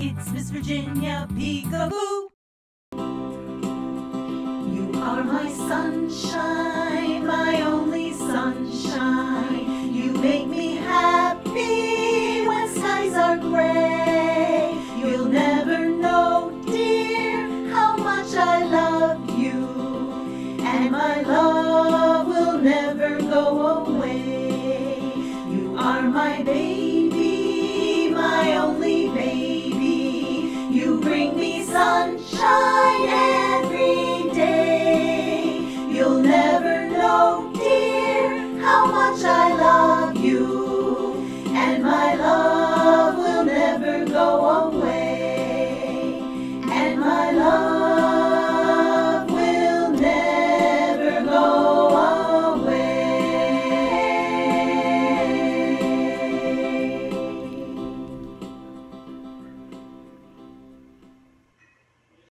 It's Miss Virginia Peek-a-Boo. You are my sunshine, my only sunshine. You make me happy when skies are gray. You'll never know, dear, how much I love you, and my love will never go away. You are my baby, my only baby. You bring me sunshine every day. You'll never know, dear, how much I love you, and my love will never go away.